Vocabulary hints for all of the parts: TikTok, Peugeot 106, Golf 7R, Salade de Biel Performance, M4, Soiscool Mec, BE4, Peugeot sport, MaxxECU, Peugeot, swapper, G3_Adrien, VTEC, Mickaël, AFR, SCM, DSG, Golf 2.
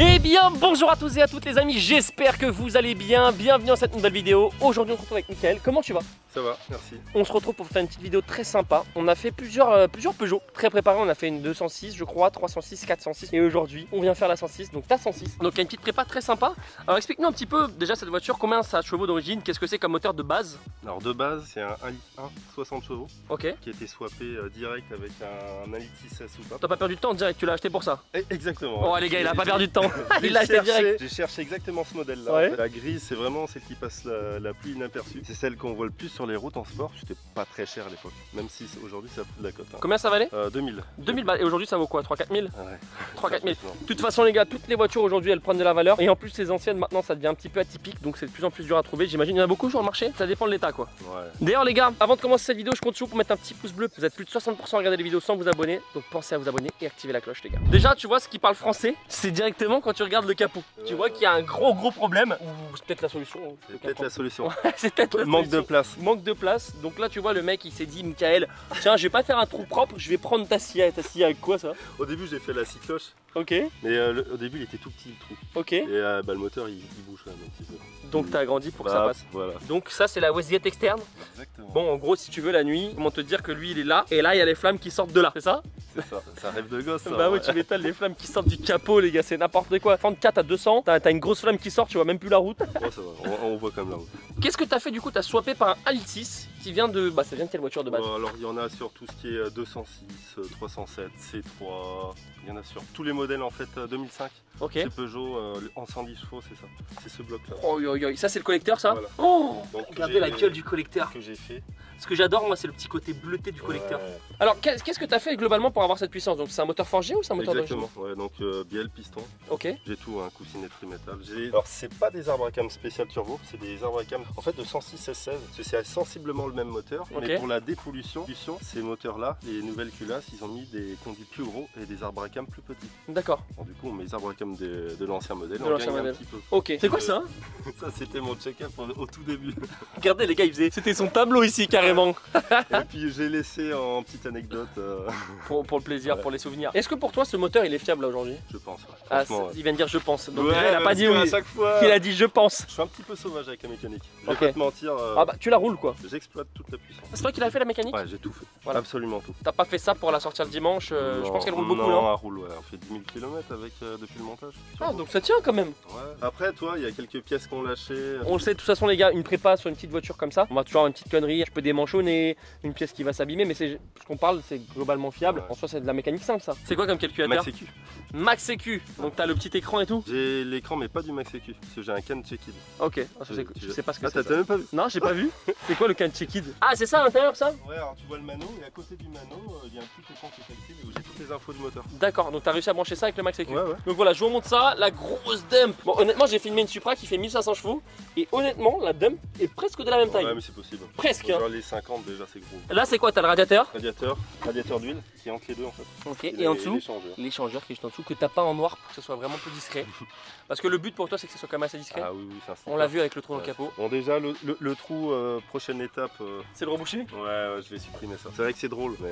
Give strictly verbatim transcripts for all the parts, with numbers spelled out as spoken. Eh bien bonjour à tous et à toutes les amis, j'espère que vous allez bien, bienvenue dans cette nouvelle vidéo. Aujourd'hui on se retrouve avec Mickaël, comment tu vas? Ça va, merci. On se retrouve pour faire une petite vidéo très sympa, on a fait plusieurs, euh, plusieurs Peugeot très préparés, on a fait une deux cent six je crois, trois cent six, quatre cent six et aujourd'hui on vient faire la cent six, donc ta cent six. Donc il y a une petite prépa très sympa, alors explique-nous un petit peu déjà cette voiture, combien ça a de chevaux d'origine, qu'est-ce que c'est comme moteur de base? Alors de base c'est un un virgule un litre, soixante chevaux, okay, qui a été swappé euh, direct avec un un virgule six à soupape. T'as pas perdu de temps direct, tu l'as acheté pour ça? Et exactement. Oh les gars il a pas perdu de temps. J'ai cherché, cherché exactement ce modèle là. Ouais. La grise c'est vraiment celle qui passe la, la plus inaperçue. C'est celle qu'on voit le plus sur les routes en sport. C'était pas très cher à l'époque. Même si aujourd'hui ça a plus de la cote. Hein. Combien ça valait? euh, deux mille. deux mille balles. Et aujourd'hui ça vaut quoi? trois à quatre mille? Ouais. trois à quatre mille. De toute façon les gars, toutes les voitures aujourd'hui elles prennent de la valeur. Et en plus les anciennes maintenant ça devient un petit peu atypique. Donc c'est de plus en plus dur à trouver. J'imagine il y en a beaucoup sur le marché. Ça dépend de l'état quoi. Ouais. D'ailleurs les gars, avant de commencer cette vidéo je compte sur vous pour mettre un petit pouce bleu. Vous êtes plus de soixante pour cent à regarder les vidéos sans vous abonner. Donc pensez à vous abonner et activer la cloche les gars. Déjà tu vois ce qui parle français, c'est directement quand tu regardes le capot, ouais, tu vois qu'il y a un gros gros problème, ou c'est peut-être la solution. C'est peut-être la solution. C'est peut-être la solution. Manque de place. Manque de place. Donc là, tu vois, le mec il s'est dit, Mickaël, tiens, je vais pas faire un trou propre, je vais prendre ta scie. Ta scie avec quoi ça? Au début, j'ai fait la scie cloche. Ok. Mais euh, le, au début, il était tout petit le trou. Ok. Et euh, bah, le moteur il, il bouge quand même un petit peu. Donc t'as agrandi pour bah, que ça passe. Voilà. Donc ça c'est la wasillette externe. Exactement. Bon en gros si tu veux la nuit, comment te dire que lui il est là et là il y a les flammes qui sortent de là, c'est ça? C'est ça, ça rêve de gosse. Ça, bah ouais, ouais tu m'étales les flammes qui sortent du capot les gars, c'est n'importe quoi. trente-quatre à deux cents, t'as une grosse flamme qui sort, tu vois même plus la route. Ouais ça va, on, on voit quand même la route. Qu'est-ce que t'as fait du coup? T'as swappé par un un virgule six qui vient de... Bah ça vient de quelle voiture de base? Alors il y en a sur tout ce qui est deux cent six, trois cent sept, C trois, il y en a sur tous les modèles en fait deux mille cinq. Ok. C'est Peugeot euh, en cent dix chevaux, c'est ça, c'est ce bloc là. Oh, yo, yo. Ça c'est le collecteur ça, voilà. Oh donc, regardez la gueule du collecteur que j'ai fait. Ce que j'adore moi c'est le petit côté bleuté du collecteur. Ouais. Alors qu'est-ce que tu as fait globalement pour avoir cette puissance? Donc c'est un moteur forgé ou c'est un moteur? Exactement, ouais, donc euh, bielle, piston. Ok. J'ai tout, hein, coussinet trimétal. Alors c'est pas des arbres à cam spécial turbo, c'est des arbres à cam en fait de cent six S seize. C'est sensiblement le même moteur, okay, mais pour la dépollution, ces moteurs là, les nouvelles culasses, ils ont mis des conduits plus gros et des arbres à cam plus petits. D'accord. Du coup on met les arbres à cam de, de l'ancien modèle, de on gagne modèle. Un petit peu. Ok. C'est quoi ça? Ça c'était mon check-up au tout début. Regardez les gars, il faisait... c'était son tableau ici carrément. Et puis j'ai laissé en petite anecdote euh... pour, pour le plaisir, ouais, pour les souvenirs. Est-ce que pour toi ce moteur il est fiable aujourd'hui? Je pense. Ouais. Ah, ouais. Il vient de dire je pense. Donc ouais, déjà, il a pas dit oui. Chaque fois, il a dit je pense. Je suis un petit peu sauvage avec la mécanique. Je vais okay. pas te mentir. Euh... Ah bah tu la roules quoi. J'exploite toute la puissance. C'est toi qui l'as fait la mécanique? Ouais, j'ai tout fait. Voilà. Absolument tout. T'as pas fait ça pour la sortir le dimanche? euh, non, Je pense qu'elle roule beaucoup. Non, non elle roule. Ouais. On fait dix mille kilomètres avec euh, depuis le montage. Ah donc ça tient quand même. Ouais. Après toi il y a quelques pièces qu'on lâchait. On le sait de toute façon les gars, une prépa sur une petite voiture comme ça, on va toujours avoir une petite connerie, je peux démanchonner, une pièce qui va s'abîmer, mais c'est ce qu'on parle, c'est globalement fiable. Ouais. En soi c'est de la mécanique simple ça. C'est quoi comme calculateur? MaxxECU. MaxxECU. Donc t'as le petit écran et tout? J'ai l'écran mais pas du MaxxECU, parce que j'ai un can check-in. Ok, ah, ça, je sais pas ce que c'est. Ah t'as même pas vu? Non j'ai pas vu. C'est quoi le can check-in? Ah c'est ça à l'intérieur ça? Ouais alors tu vois le mano et à côté du mano il y a un petit écran qui est tactile où j'ai toutes les infos du moteur. D'accord, donc t'as réussi à brancher ça avec le MaxxECU. Ouais, ouais. Donc voilà, je vous montre ça, la grosse dump. Bon honnêtement j'ai filmé une Supra qui fait mille cinq cents chevaux et honnêtement la dump est presque de la même taille. Ouais mais c'est possible. Presque. Hein. Les cinquante déjà c'est gros. Là c'est quoi? T'as le radiateur? Radiateur, radiateur d'huile qui est entre les deux en fait. Ok, et, et en dessous l'échangeur qui est juste en dessous que t'as pas en noir pour que ce soit vraiment plus discret. Parce que le but pour toi c'est que ce soit quand même assez discret. Ah oui, oui ça, on l'a vu avec le trou, ouais, dans le capot. Bon déjà le, le, le trou, euh, prochaine étape. Euh... C'est le reboucher? Ouais, ouais je vais supprimer ça. C'est vrai que c'est drôle mais...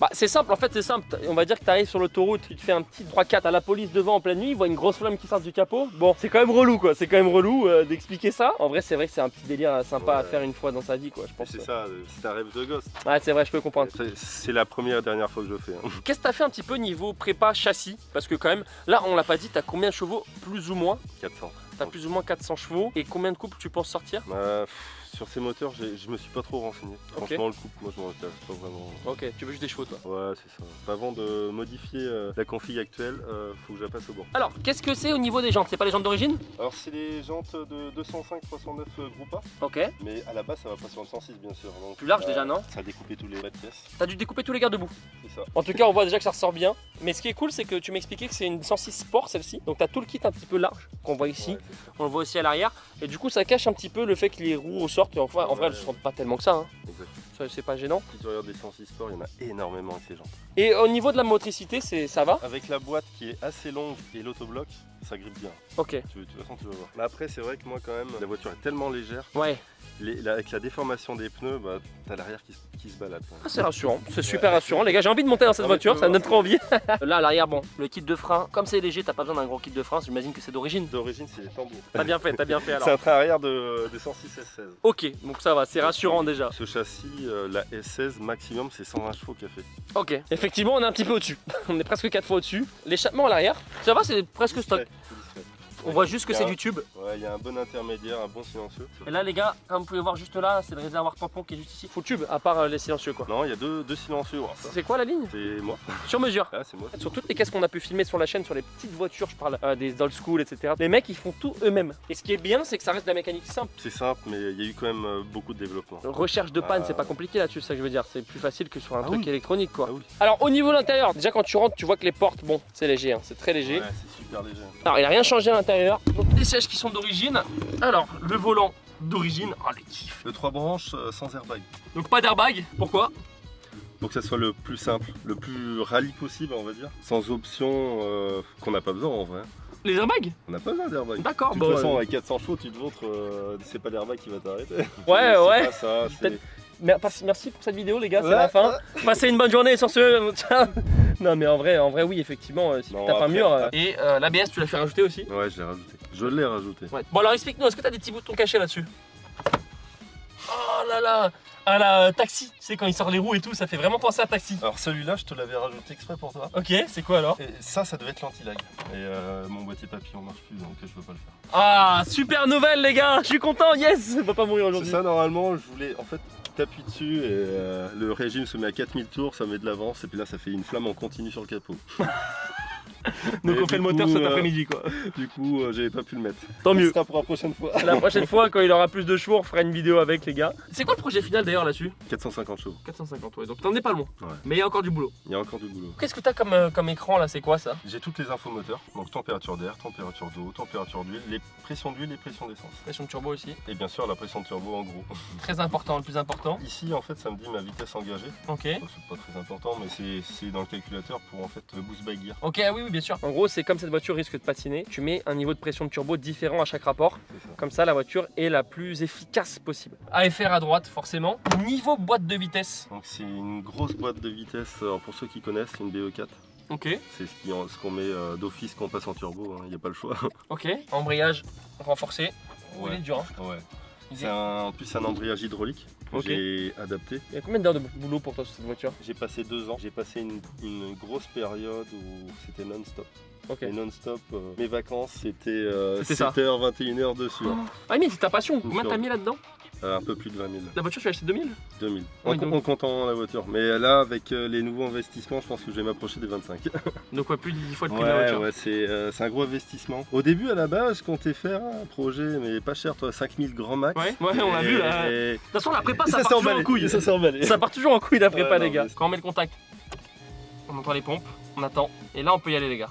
Bah c'est simple en fait, c'est simple, on va dire que tu arrives sur l'autoroute, tu te fais un petit trois quatre à la police devant en pleine nuit, ils voient une grosse flamme qui sort du capot. Bon c'est quand même relou quoi, c'est quand même relou euh, d'expliquer ça. En vrai c'est vrai que c'est un petit délire sympa, ouais, à faire une fois dans sa vie quoi je pense. C'est ça, c'est un rêve de gosse. Ouais c'est vrai, je peux comprendre. C'est la première et dernière fois que je fais. Hein. Qu'est-ce que t'as fait un petit peu niveau prépa châssis? Parce que quand même, là on l'a pas dit, t'as combien de chevaux plus ou moins? Quatre cents. T'as plus ou moins quatre cents chevaux et combien de couples tu penses sortir? Bah, sur ces moteurs, je me suis pas trop renseigné. Okay. Franchement, le couple, moi je m'en intéresse pas vraiment. Ok, tu veux juste des chevaux toi? Ouais, c'est ça. Avant de modifier euh, la config actuelle, euh, faut que je la passe au banc. Alors, qu'est-ce que c'est au niveau des jantes? C'est pas les jantes d'origine? Alors, c'est les jantes de deux cent cinq, trois cent neuf euh, Groupa. Ok. Mais à la base, ça va passer en cent six, bien sûr. Donc, plus large euh, déjà, non? Ça a découpé tous les bas de pièces. T'as dû découper tous les garde-boue? C'est ça. En tout cas, on voit déjà que ça ressort bien. Mais ce qui est cool, c'est que tu m'expliquais que c'est une cent six Sport celle-ci. Donc, t'as tout le kit un petit peu large qu'on voit ici. Ouais. On le voit aussi à l'arrière et du coup ça cache un petit peu le fait que les roues ressortent. Enfin, en vrai elles ne sortent pas tellement que ça hein. c'est pas gênant. Si tu regardes des cent six sports, il y en a énormément avec les jantes. Et au niveau de la motricité, ça va? Avec la boîte qui est assez longue et l'autobloc, ça grippe bien. Ok. Tu, de toute façon, tu vas voir. Mais après, c'est vrai que moi, quand même, la voiture est tellement légère. Ouais. Les, la, avec la déformation des pneus, bah, t'as l'arrière qui, qui se balade. Ah, c'est rassurant, c'est super ouais. rassurant. Les gars, j'ai envie de monter dans cette ah, voiture, ça me donne trop envie. Là, à l'arrière, bon, le kit de frein, comme c'est léger, t'as pas besoin d'un gros kit de frein, j'imagine que c'est d'origine. D'origine, c'est les tambours. T'as bien fait, t'as bien fait alors. C'est un train arrière de, de cent six S seize. Ok, donc ça va, c'est rassurant déjà. Ce châssis, euh, la S seize maximum, c'est cent vingt chevaux qu'a fait. Ok, effectivement, on est un petit peu au-dessus. On est presque quatre fois au-dessus. L'échappement à l'arrière, ça va, c'est presque stock. On voit juste que c'est du tube. Ouais, il y a un bon intermédiaire, un bon silencieux. Et là les gars, comme vous pouvez voir juste là, c'est le réservoir tampon qui est juste ici. Faut tube, à part les silencieux quoi. Non, il y a deux, deux silencieux. C'est quoi la ligne? C'est moi. Sur mesure. Ah, c'est moi. Sur toutes les caisses qu'on a pu filmer sur la chaîne, sur les petites voitures, je parle euh, des old school, et cetera. Les mecs, ils font tout eux-mêmes. Et ce qui est bien, c'est que ça reste de la mécanique simple. C'est simple, mais il y a eu quand même euh, beaucoup de développement. Recherche de panne, ah, c'est pas compliqué là-dessus, c'est ça que je veux dire. C'est plus facile que sur un ah, truc oui. électronique quoi. Ah, oui. Alors au niveau de l'intérieur, déjà quand tu rentres, tu vois que les portes, bon, c'est léger, hein, c'est très léger. Ouais, c'est super léger. Alors il a rien changé à l'intérieur. Donc les sièges qui sont d'origine, alors le volant d'origine, oh les kiffs. Le trois branches euh, sans airbag. Donc pas d'airbag, pourquoi? Pour que ça soit le plus simple, le plus rallye possible on va dire, sans option euh, qu'on n'a pas besoin en vrai. Les airbags? On n'a pas besoin d'airbags. D'accord. De toute bah, façon ouais. avec quatre cents chevaux tu te montres, euh, c'est pas l'airbag qui va t'arrêter. Ouais ouais. Pas ça, merci pour cette vidéo les gars, ouais. c'est la fin. Passez une bonne journée sur ce... Non mais en vrai, en vrai oui effectivement, euh, si non, tu tapes un mur... Euh... Et euh, l'A B S tu l'as fait rajouter aussi? Ouais je l'ai rajouté, je l'ai rajouté. Ouais. Bon alors explique-nous, est-ce que t'as des petits boutons cachés là-dessus? Oh là là, à la euh, taxi, tu sais quand il sort les roues et tout, ça fait vraiment penser à taxi. Alors celui-là je te l'avais rajouté exprès pour toi. Ok, c'est quoi alors? Et ça, ça devait être l'anti-lag. Et euh, mon boîtier papillon marche plus donc je peux pas le faire. Ah, super nouvelle les gars, je suis content, yes. On va pas mourir aujourd'hui. C'est ça normalement, je voulais en fait... T'appuies dessus et euh, le régime se met à quatre mille tours, ça met de l'avance et puis là ça fait une flamme en continu sur le capot. Donc et on fait le moteur coup, cet après-midi quoi. Du coup euh, j'avais pas pu le mettre. Tant mieux. Ce sera pour la prochaine fois. La prochaine fois quand il aura plus de chevaux on fera une vidéo avec les gars. C'est quoi le projet final d'ailleurs là-dessus? Quatre cent cinquante chevaux. quatre cent cinquante ouais, donc t'en es pas loin ouais. Mais il y a encore du boulot. Il y a encore du boulot. Qu'est-ce que t'as comme, euh, comme écran là, c'est quoi ça? J'ai toutes les infos moteurs. Donc température d'air, température d'eau, température d'huile, les pressions d'huile et pressions d'essence. Pression de turbo aussi. Et bien sûr la pression de turbo en gros. Très important, le plus important. Ici en fait ça me dit ma vitesse engagée. Ok. C'est pas très important mais c'est dans le calculateur pour en fait le boost by gear. Ok oui, oui. Bien sûr. En gros, c'est comme cette voiture risque de patiner, tu mets un niveau de pression de turbo différent à chaque rapport. Ça. Comme ça, la voiture est la plus efficace possible. A F R à droite, forcément. Niveau boîte de vitesse. Donc c'est une grosse boîte de vitesse. Alors, pour ceux qui connaissent, c'est une B E quatre. Ok. C'est ce qu'on met d'office quand on passe en turbo. Il hein. n'y a pas le choix. Ok. Embrayage renforcé. Ouais. Il est dur. Hein. Ouais. C'est un, en plus un embrayage hydraulique que okay. j'ai adapté. Il y a combien d'heures de boulot pour toi sur cette voiture? J'ai passé deux ans, j'ai passé une, une grosse période où c'était non-stop. Okay. Non-stop, euh, mes vacances c'était euh, sept heures, vingt et une heures dessus. Oh. Hein. Ah mais c'est ta passion, combien t'as mis là-dedans? Un peu plus de vingt mille. La voiture, tu l'as acheté deux mille? deux mille. En, oui, en comptant la voiture. Mais là, avec les nouveaux investissements, je pense que je vais m'approcher des vingt-cinq. Donc, ouais, plus de dix fois le prix ouais, de la voiture. Ouais, c'est euh, un gros investissement. Au début, à la base, je comptais faire un projet, mais pas cher, toi, cinq mille grand max. Ouais, ouais, on l'a vu là. Et... De toute façon, la prépa, ça, ça part toujours en couille. Ça, ça part toujours en couille la prépa, ouais, les gars. Non, mais... Quand on met le contact, on entend les pompes, on attend. Et là, on peut y aller, les gars.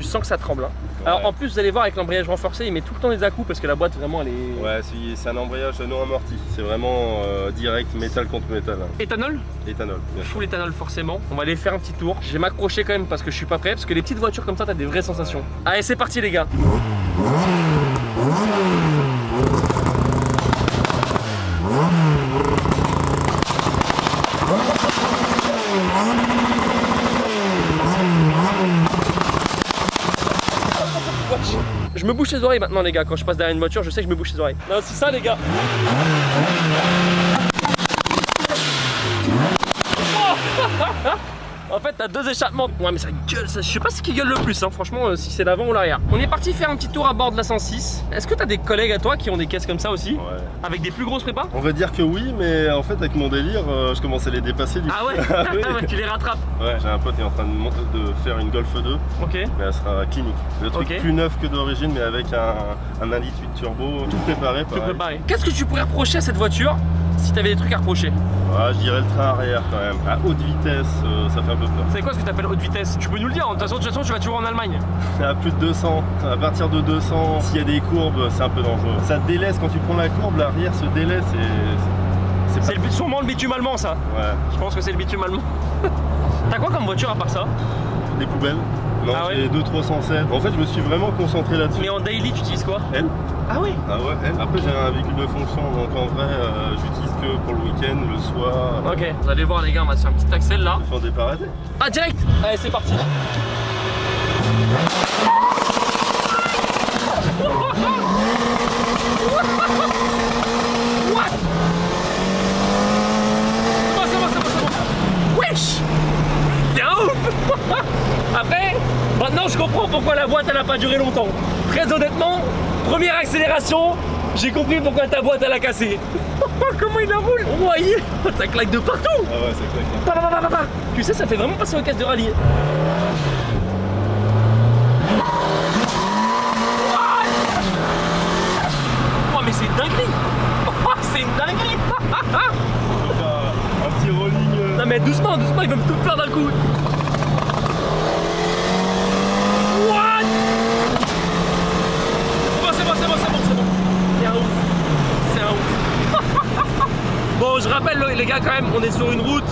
Je sens que ça tremble. Hein. Ouais. Alors en plus vous allez voir avec l'embrayage renforcé, il met tout le temps les à-coups parce que la boîte vraiment elle est... Ouais, c'est un embrayage non amorti, c'est vraiment euh, direct métal contre métal. Hein. Éthanol? Éthanol. Full éthanol forcément. On va aller faire un petit tour. Je vais m'accrocher quand même parce que je suis pas prêt, parce que les petites voitures comme ça t'as des vraies sensations. Ouais. Allez c'est parti les gars. Je me bouche les oreilles maintenant les gars, quand je passe derrière une voiture, je sais que je me bouche les oreilles. C'est ça les gars. En fait t'as deux échappements. Ouais mais ça gueule, ça, je sais pas ce qui gueule le plus hein. Franchement euh, si c'est l'avant ou l'arrière. On est parti faire un petit tour à bord de la cent six. Est-ce que t'as des collègues à toi qui ont des caisses comme ça aussi? Ouais. Avec des plus grosses prépas? On va dire que oui mais en fait avec mon délire euh, je commence à les dépasser du coup. Ah ouais, ah ouais. Ah ouais tu les rattrapes. Ouais j'ai un pote qui est en train de, monter, de faire une Golf deux. Ok. Mais elle sera clinique. Le truc okay. plus neuf que d'origine mais avec un un un litre huit turbo. Tout préparé. Tout préparé. Qu'est-ce que tu pourrais reprocher à cette voiture si tu avais des trucs à reprocher? Ouais, je dirais le train arrière quand même. À haute vitesse, euh, ça fait un peu peur. C'est quoi ce que tu appelles haute vitesse? Tu peux nous le dire, de toute façon, de toute façon tu vas toujours en Allemagne. À plus de deux cents. À partir de deux cents, s'il y a des courbes, c'est un peu dangereux. Ça te délaisse, quand tu prends la courbe, l'arrière se délaisse et... C'est pas... sûrement le bitume allemand ça. Ouais. Je pense que c'est le bitume allemand. T'as quoi comme voiture à part ça? Des poubelles. Non, ah j'ai ouais. deux trois cent sept. En fait, je me suis vraiment concentré là-dessus. Mais en daily, tu utilises quoi? Elle. Ah oui. Ah ouais, elle. Après, j'ai un véhicule de fonction, donc en vrai, euh, j'utilise que pour le week-end, le soir. Ok. Vous allez voir, les gars, on va se faire un petit accel là. On va faire des parades. Ah, direct. Allez, c'est parti. What? C'est bon, c'est bon, c'est bon, c'est bon. Wesh. T'es un ouf. Après, maintenant je comprends pourquoi la boîte elle a pas duré longtemps. Très honnêtement, première accélération, j'ai compris pourquoi ta boîte elle a cassé. Comment il la roule? Oh, yeah. Ça claque de partout. Ah ouais, ça claque. Bah, bah, bah, bah, bah. Tu sais, ça fait vraiment passer au casse de rallye. Oh, mais c'est une dinguerie. Oh, c'est une dinguerie. Un petit rolling. Non mais doucement, doucement, il va me tout faire d'un coup. Bon, je rappelle les gars, quand même, on est sur une route.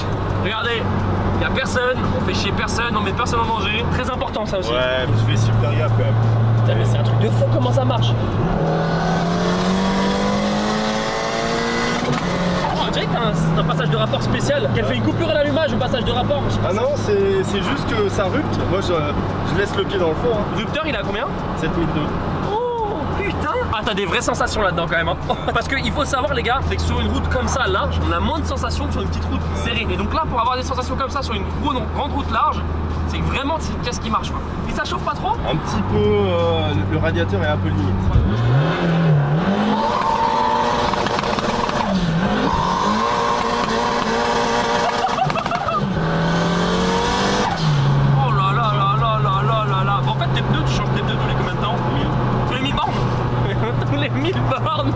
Regardez, il n'y a personne, on fait chier personne, on met personne en danger. Très important ça aussi. Ouais, je fais super gaffe quand même. Putain, mais c'est un truc de fou comment ça marche. On dirait que t'as un, un passage de rapport spécial. Qu'elle fait une coupure à l'allumage, un passage de rapport. Ah non, c'est juste que ça rupte. Moi, je, je laisse le pied dans le four. Hein. Rupteur, il a combien? sept mille deux. Putain! Ah, t'as des vraies sensations là-dedans quand même hein. Parce qu'il faut savoir les gars, c'est que sur une route comme ça large, on a moins de sensations que sur une petite route serrée. Et donc là, pour avoir des sensations comme ça sur une grande, grande route large, c'est que vraiment c'est une pièce qui marche quoi. Et ça chauffe pas trop? Un petit peu, euh, le radiateur est un peu limite. Oh là là là là là là là là. En fait, tes pneus, tu changes tes pneus tous les combien de temps? Les mille bornes.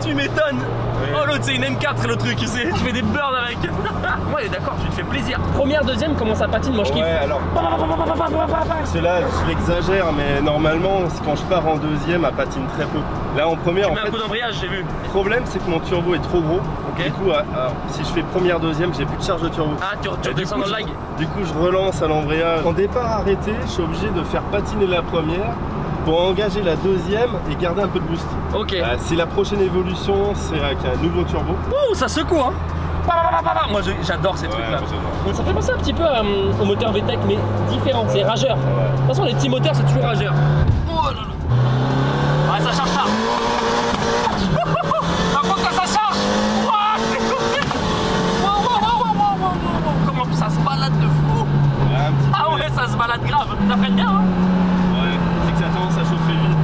Tu m'étonnes oui. Oh l'autre c'est une M quatre le truc, tu sais, tu fais des burns avec. Ouais d'accord, tu te fais plaisir. Première, deuxième, comment ça patine, moi je kiffe. Ouais alors, cela je l'exagère mais normalement quand je pars en deuxième, elle patine très peu. Là en première, tu en mets fait, un coup d'embrayage, j'ai vu. Le problème c'est que mon turbo est trop gros. Okay. Du coup, alors, si je fais première, deuxième, j'ai plus de charge de turbo. Ah, tu, tu descends dans le lag. Du coup je relance à l'embrayage. En départ arrêté, je suis obligé de faire patiner la première pour engager la deuxième et garder un peu de boost. Ok. Euh, c'est la prochaine évolution, c'est avec un nouveau turbo. Ouh, ça secoue hein. Moi j'adore ces ouais, trucs là. Ça fait penser un petit peu euh, au moteur V TEC mais différent, ouais. C'est rageur. Ouais. De toute façon les petits moteurs c'est toujours rageur. Oh là là. Ah ça charge ça. Par contre quand ça charge. Wouah, c'est coupé. Wow, wow, wow, wow, wow, wow. Comment ça se balade de fou ouais, ah ouais ça se balade grave. Ça freine bien hein.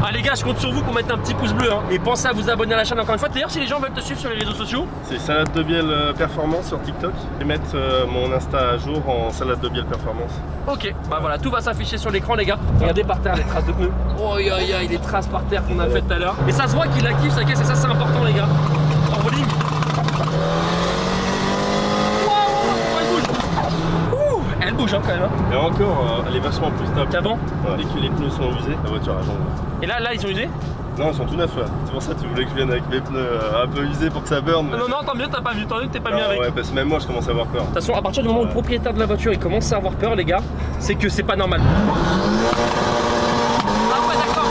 Ah les gars, je compte sur vous pour mettre un petit pouce bleu hein. Et pensez à vous abonner à la chaîne encore une fois. D'ailleurs si les gens veulent te suivre sur les réseaux sociaux, c'est Salade de Biel Performance sur TikTok. Et mettre euh, mon Insta à jour en Salade de Biel Performance. Ok, bah voilà, tout va s'afficher sur l'écran les gars. Regardez par terre les traces de pneus. Oh ya ya, les traces par terre qu'on a fait tout à l'heure. Et ça se voit qu'il la kiffe sa caisse et ça c'est important les gars. En rolling. Elle bouge hein, quand même. Hein. Et encore, euh, elle est vachement plus stable qu'avant. Ouais. Dès que les pneus sont usés, la voiture a changé. Et là, là, ils sont usés? Non, ils sont tout neufs là. C'est pour ça que tu voulais que je vienne avec mes pneus euh, un peu usés pour que ça burn. Mais... Non, non, tant mieux, t'as pas vu, tant mieux que t'es pas non, mis avec. Ouais, parce que même moi, je commence à avoir peur. De toute façon, à partir du moment ouais. où le propriétaire de la voiture il commence à avoir peur, les gars, c'est que c'est pas normal. Ah ouais, d'accord.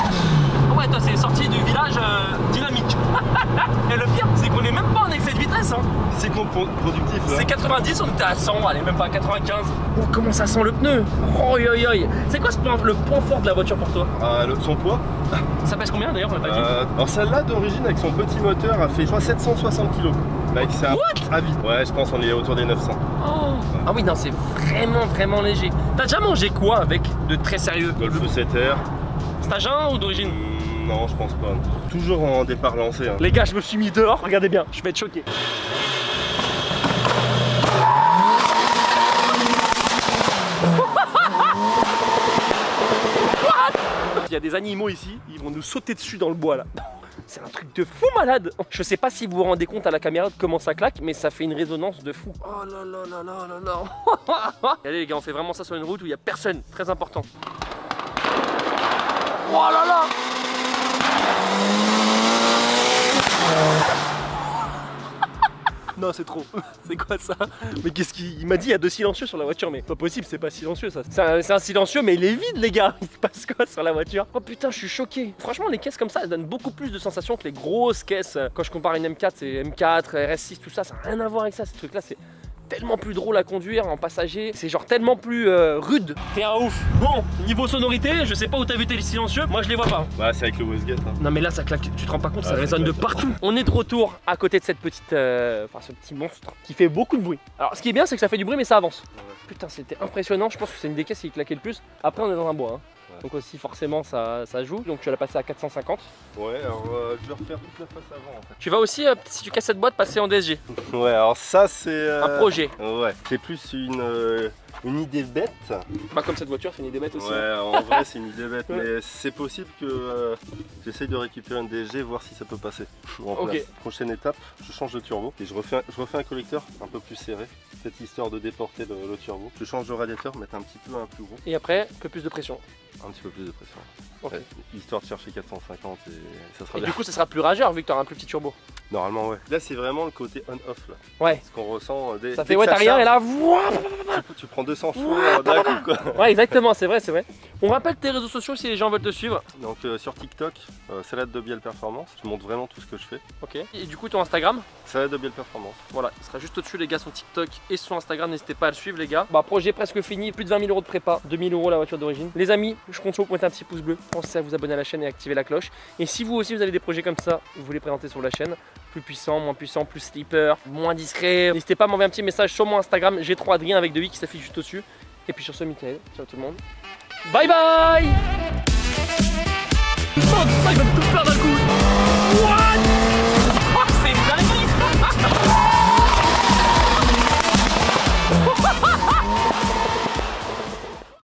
Ah ouais, toi, c'est sorti du village euh, dynamique. Et le pire, c'est qu'on est même pas en excès de vitesse. Hein. C'est contre-productif. C'est quatre-vingt-dix, on était à cent, allez, même pas à quatre-vingt-quinze. Oh, comment ça sent le pneu? Oh, oi, oi. C'est quoi ce point, le point fort de la voiture pour toi? euh, le, Son poids. Ça pèse combien d'ailleurs? On l'a pas euh, dit. Alors, celle-là d'origine, avec son petit moteur, a fait, je crois, sept cent soixante kilos. Like, c'est un à vite. Ouais, je pense qu'on est autour des neuf cents. Oh. Ouais. Ah oui, non, c'est vraiment, vraiment léger. T'as déjà mangé quoi avec de très sérieux? Golf sept R. Stagiaire ou d'origine? Non, je pense pas. Toujours en départ lancé. Hein. Les gars, je me suis mis dehors. Regardez bien, je vais être choqué. y a des animaux ici, ils vont nous sauter dessus dans le bois là. C'est un truc de fou malade. Je sais pas si vous vous rendez compte à la caméra de comment ça claque, mais ça fait une résonance de fou. Oh là là là là là là. Allez les gars, on fait vraiment ça sur une route où il n'y a personne, très important. Oh là là. Non, c'est trop. C'est quoi ça? Mais qu'est-ce qu'il m'a dit? Il y a deux silencieux sur la voiture, mais pas possible, c'est pas silencieux ça. C'est un, un silencieux, mais il est vide, les gars. Il se passe quoi sur la voiture? Oh putain, je suis choqué. Franchement, les caisses comme ça, elles donnent beaucoup plus de sensations que les grosses caisses. Quand je compare une M quatre, c'est M quatre, R S six, tout ça, ça n'a rien à voir avec ça. Ce truc-là, c'est tellement plus drôle à conduire en passager, c'est genre tellement plus euh, rude. T'es un ouf. Bon, niveau sonorité, je sais pas où t'as vu tes silencieux, moi je les vois pas. Bah c'est avec le Westgate hein. Non mais là ça claque, tu te rends pas compte, ah, ça résonne de partout. On est de retour à côté de cette petite, euh, enfin ce petit monstre qui fait beaucoup de bruit. Alors ce qui est bien c'est que ça fait du bruit mais ça avance. Ouais. Putain c'était impressionnant, je pense que c'est une des caisses qui claquait le plus. Après on est dans un bois hein. Ouais. Donc aussi forcément ça, ça joue, donc tu vas la passer à quatre cent cinquante. Ouais alors euh, je vais refaire toute la face avant en fait. Tu vas aussi, euh, si tu casses cette boîte, passer en D S G. Ouais alors ça c'est... Euh... un projet. Ouais, c'est plus une... Euh... une idée bête. Pas comme cette voiture, c'est une idée bête aussi. Ouais, en vrai, c'est une idée bête, mais c'est possible que euh, j'essaye de récupérer une D S G, voir si ça peut passer. Okay. Prochaine étape, je change de turbo et je refais, je refais un collecteur un peu plus serré, cette histoire de déporter le, le turbo. Je change de radiateur, mettre un petit peu un plus gros. Et après, un peu plus de pression. Un petit peu plus de pression. Okay. Ouais, histoire de chercher quatre cent cinquante et ça sera et bien. Du coup, ça sera plus rageur vu que tu auras un plus petit turbo. Normalement, ouais. Là, c'est vraiment le côté on-off. Ouais. Ce qu'on ressent dès. Ça fait ouais, t'as rien et là, tu, tu prends deux cents fois d'un coup quoi. Ouais, exactement, c'est vrai, c'est vrai. On rappelle tes réseaux sociaux si les gens veulent te suivre. Donc euh, sur TikTok, euh, Salade de Biel Performance, je montre vraiment tout ce que je fais. Ok. Et du coup, ton Instagram? Salade de Biel Performance. Voilà, il sera juste au-dessus, les gars, son TikTok et son Instagram. N'hésitez pas à le suivre, les gars. Bah, projet presque fini, plus de vingt mille euros de prépa, deux mille euros la voiture d'origine. Les amis, je compte sur vous pour mettre un petit pouce bleu. Pensez à vous abonner à la chaîne et activer la cloche. Et si vous aussi vous avez des projets comme ça, vous les présentez sur la chaîne, plus puissant, moins puissant, plus sleeper, moins discret, n'hésitez pas à m'envoyer un petit message sur mon Instagram G trois Adrien avec deux i qui s'affiche juste au-dessus. Et puis sur ce, Mickaël, ciao tout le monde. Bye bye.